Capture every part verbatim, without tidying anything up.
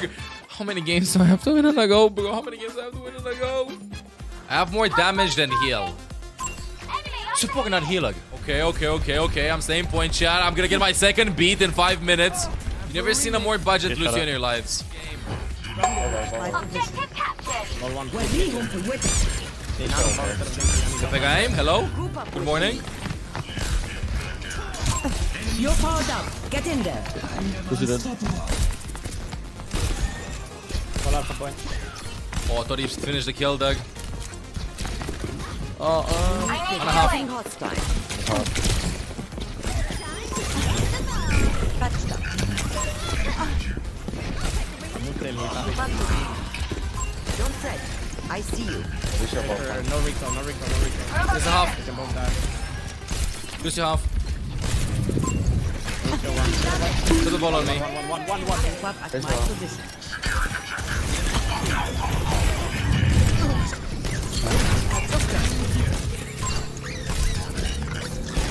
dog. How many games do I have to win and I go, bro? How many games do I have to win and I go? I have more damage than heal. Support not healer. Okay, okay, okay, okay. I'm staying point, chat. I'm gonna get my second beat in five minutes. You never seen a more budget Lucio in your lives. Hello. Good morning. You're powered up. Get in there. Oh, I thought he finished the kill, Doug. Oh, oh. And a half. Don't fret. I see you. No recall, no recall, no recall. There's a half. There's a half. Put the ball on me.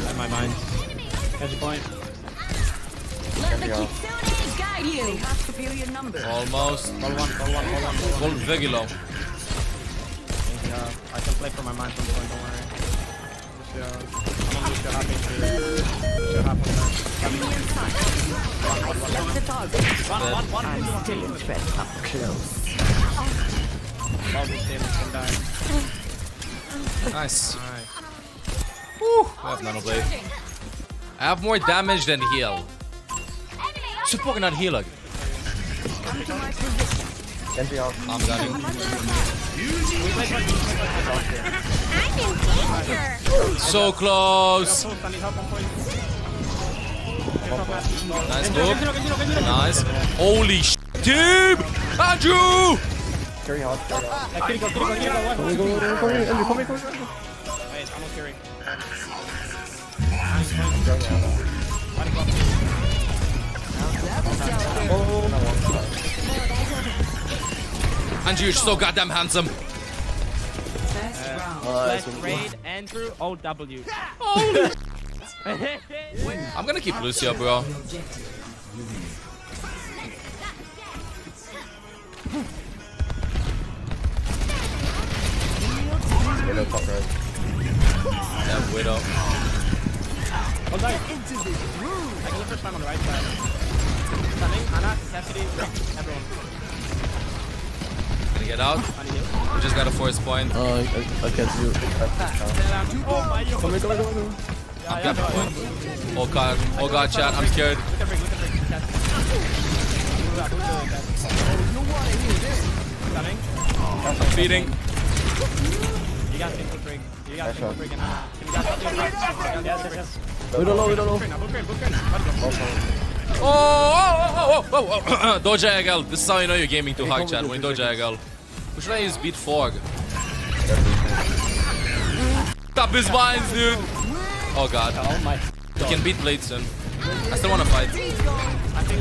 At my mind. Catch a point. Let the kitsune guide you. You have to feel your number. Almost. Ball one, ball one, ball one, ball one. Very low. I can play for my mind from the point, don't worry. I'm on this happy. One, one, one. I'm still in threat up close. Nice. Woo! I have nano blade. I have more damage than heal. Support not healer. I'm dying. So close. Nice move. Nice. Holy sh**, dude! Andrew! Carry on. Carry on. Andrew, you're so goddamn handsome. Let's raid Andrew O W. Holy sh**. I'm gonna keep Lucio, bro. Widow, fuck her. That widow. Oh, nice. I can look for time on the right side. Stunning, Ana, Cassidy, everyone. Gonna get out. We just got a force point. Oh, I can't do it. Oh my god. Come here, come here, come here. Yeah, yeah, oh god, oh god, chat, I'm scared. I'm feeding. You got to break. You got to break. We don't know, we don't know. Oh, oh, oh, oh, oh. Doja Agal. This is how you know you're gaming too hard, chat. When Doja Agal. Who should I use? Beat Fog. Stop his vines, dude. Oh god. Oh my god. We can beat Blade soon. I still wanna fight.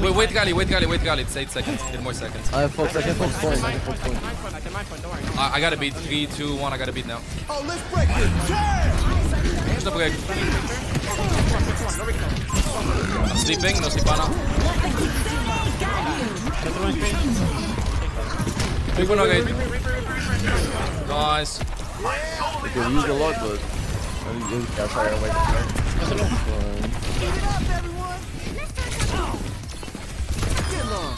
Wait, wait Gali, wait Gali, wait Gali. It's eight seconds. eight more seconds. I have four seconds. I gotta beat. three, two, one. I gotta beat now. Oh, let's break this. Stop break. I'm sleeping. No sleepana. Big one, okay. Nice. You can use a lot, but... That's why I waited for it.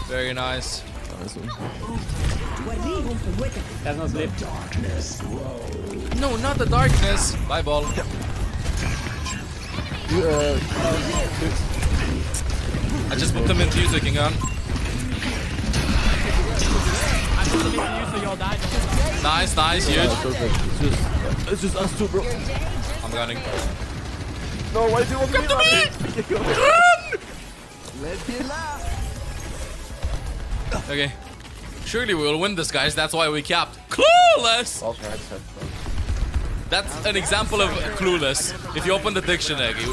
Very nice. That's not sleep. No, not the darkness. Bye, ball. I just put them into user king on. Nice, nice, huge. It's just us two, bro. I'm running. No, why do you want come to me? To me? Run! Let's get loud. Okay. Surely we will win this, guys. That's why we capped. Clueless! That's an example of clueless. If you open the dictionary,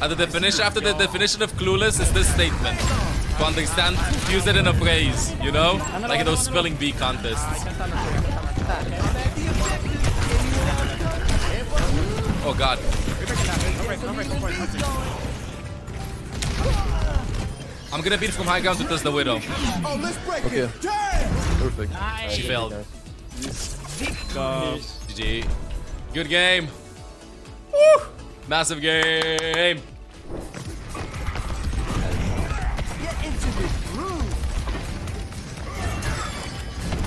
at the definition, after the definition of clueless is this statement. To understand, use it in a phrase, you know? Like in those spelling bee contests. Oh god. I'm gonna beat from high ground with this, the Widow. Oh, let's break okay. it. Perfect. Nice. She failed. Go. G G. Good game. Woo! Massive game. Get into this groove.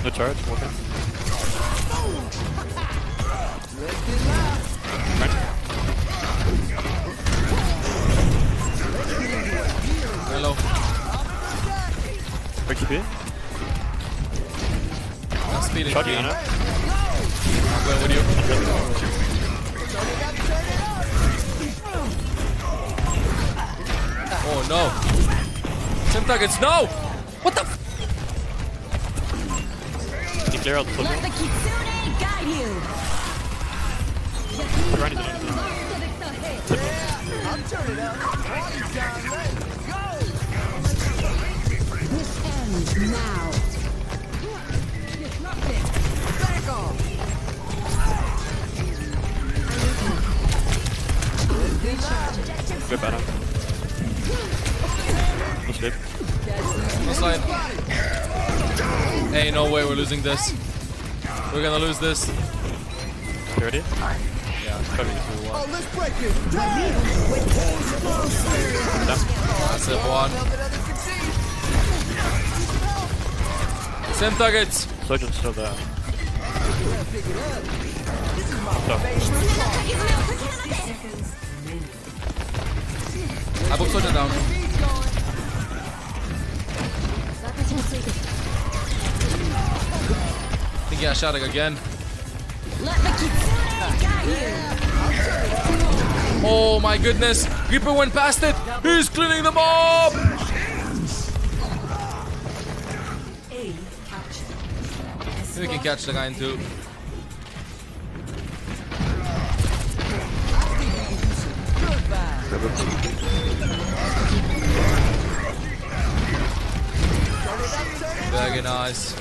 No charge. Walk in. Hello. Break the beat. I'm speeding. Shot you, Ana. I'm going with you. Oh no. Sim targets, no! What the f? You clear out the flip. Let the Kitsune guide you. You're running to the end. I'm turning out. Party's down late. Now. Back off. Good battle. No slip. No slide. Hey, no way we're losing this. We're gonna lose this. You ready? Yeah, I'm coming to one. Oh, let's break it. Massive one. Same targets! Sojourn's still there. I booked Sojourn down. I think he got shot again. Oh my goodness! Reaper went past it! He's cleaning them up! We can catch the guy in two. Very nice.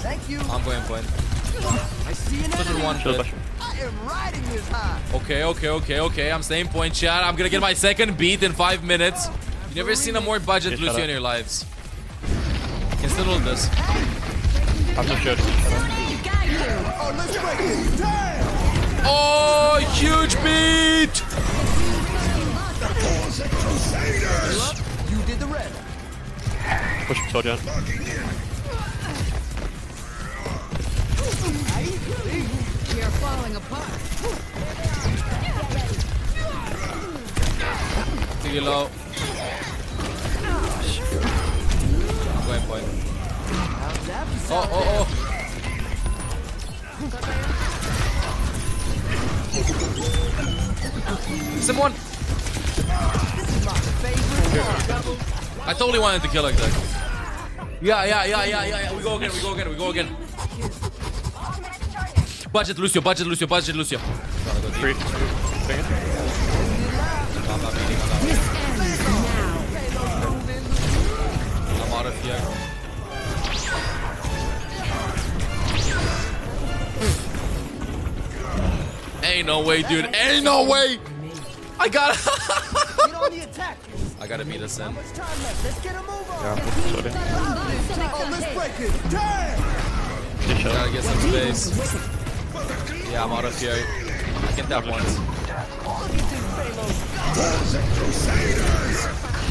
Thank you. I'm going point. I see an one sure. I am riding this high. Okay, okay, okay, okay. I'm staying point, chat. I'm gonna get my second beat in five minutes. You've never seen a more budget yeah, Lucio in your lives. Can still hold this. I'm not sure. Oh, huge beat! You did the red. Push the Soldier. We are falling apart. Too low. Point, point. Oh, oh, oh. Someone! I totally wanted to kill like that. Yeah, yeah, yeah, yeah, yeah. We go again, we go again, we go again. Budget Lucio, budget Lucio, budget Lucio. Three, two, second. Yeah. Ain't no way, dude. Ain't no way. I got it. I gotta beat this in. Yeah. Gotta get some space. Yeah, I'm out of here. I can tap once.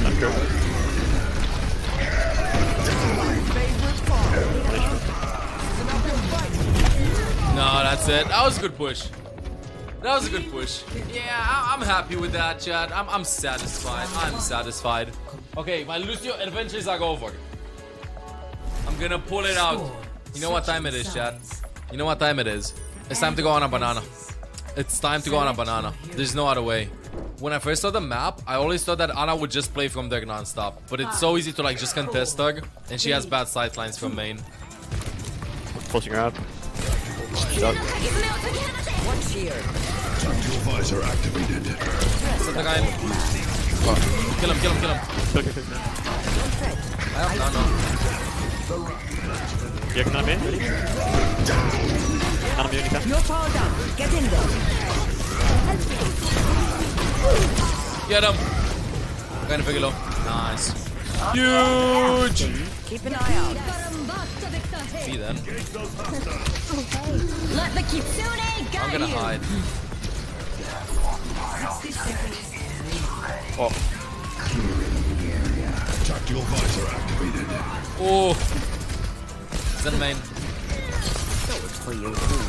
I'm good. No, that's it. That was a good push. That was a good push. Yeah, I I'm happy with that, chat. I'm, I'm satisfied. I'm satisfied. Okay, my Lucio adventures are over. I'm gonna pull it out. You know what time it is, chat. You know what time it is. It's time to go on a banana. It's time to go on a banana. There's no other way. When I first saw the map, I always thought that Ana would just play from Dirk non-stop. But it's so easy to like just contest Dirk, and she has bad sight lines from main. Pushing her out. What's here? Tactical visor activated. Set the guy in. Kill him, kill him, kill him. I don't know. You're not in? You're called up. Get in there. Get him. Gonna figure low. Nice. Huge. Keep an eye out. See them. I'm gonna hide. Oh. Tactical visor activated. Oh. Zen main.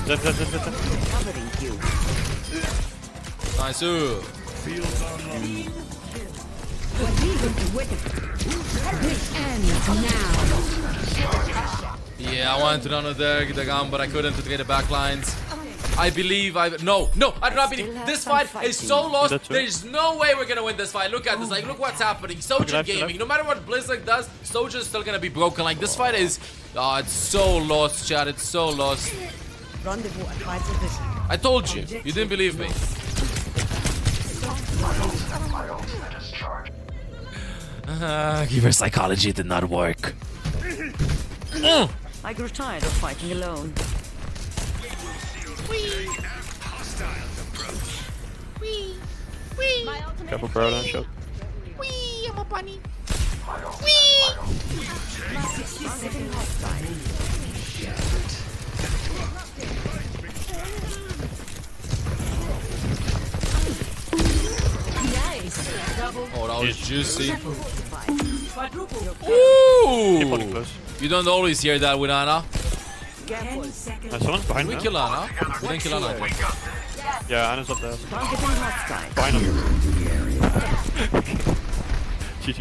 Zip, zip, zip, zip. Nice. Ooh. Yeah, I wanted to down there, get the gun, but I couldn't to get the back lines. I believe I... No, no, I do not believe. This fight fighting. is so lost. Is there is no way we're going to win this fight. Look at this. Like, look what's happening. Sojourn Gaming. No matter what Blizzard does, Sojourn is still going to be broken. Like, this fight is... Oh, it's so lost, chat. It's so lost. I told you. You didn't believe me. Uh, Giver psychology did not work. uh. I grew tired of fighting alone. Wee. Wee. Wee. Couple bro down shot. Wee, I'm a bunny. Wee. Oh, that was juicy. Ooh. You don't always hear that with Ana. Uh, someone's behind me. Did we kill Ana? We didn't kill Ana. Yeah, Ana's up there. Behind him. G G.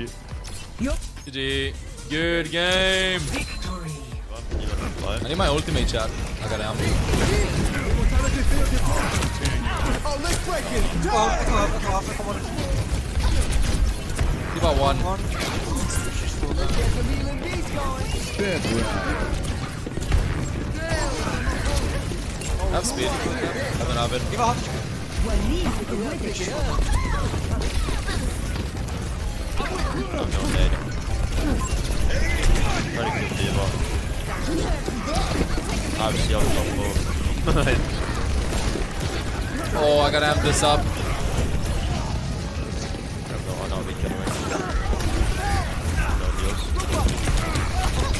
G G. Good game. I need my ultimate, chat. I got ammo. Oh, let's break it. Give out one. Dead. Have speed. I don't have it. Give up. I'm not dead. Pretty good diva. I have shield on board. Oh, I gotta amp this up. Oh no, we can win.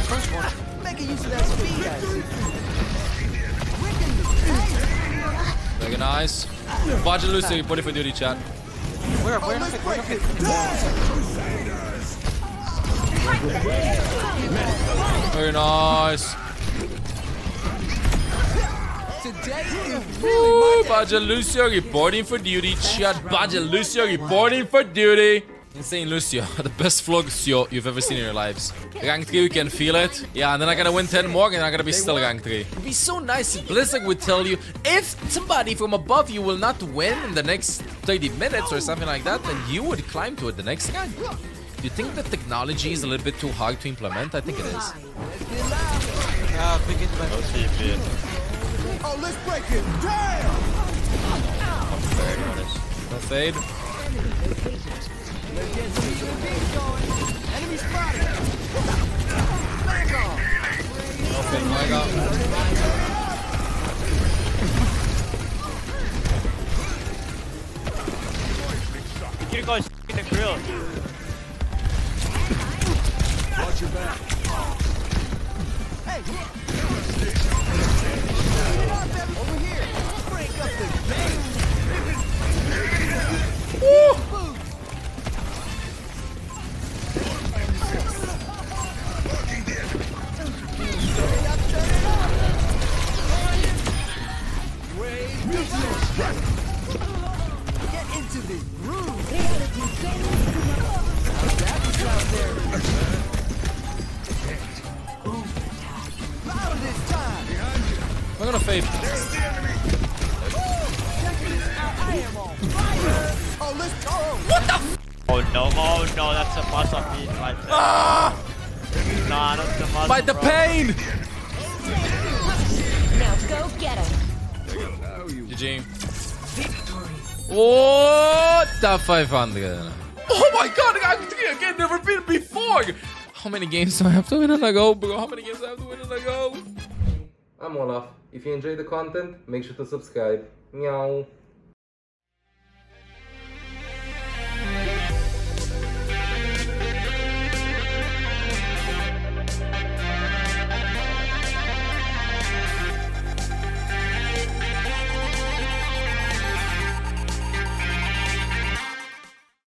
First one. Make a use of that speed, guys. Very nice. Watch it, Lucio. Put it for duty, chat. Where up, where up, where up. Very nice. Ooh, Baja Lucio reporting for duty, chat. Baja Lucio reporting for duty. Insane Lucio, the best vlog Lucio you've ever seen in your lives. Rank three, you can feel it. Yeah, and then I'm gonna win ten more and I'm gonna be still rank three. It'd be so nice if Blizzard would tell you, if somebody from above you will not win in the next thirty minutes or something like that, then you would climb to it the next rank. Do you think the technology is a little bit too hard to implement? I think it is. Oh, let's break it. Damn! I'm very honest. Fade. Enemy spotted. Okay, my God. You guys in the grill. Watch your back. Hey, over here. Break up the game. Woo! I'm gonna fade. There's the enemy. What the f? Oh no, oh no, that's a must of me right there. Ah! Nah, that's a must. By the pain! Now go get him. G G. Victory. What the five hundred? Oh my god, I can't never been before! How many games do I have to win and I go, bro? How many games do I have to win and I go? I'm Olaf. If you enjoy the content, make sure to subscribe. Meow.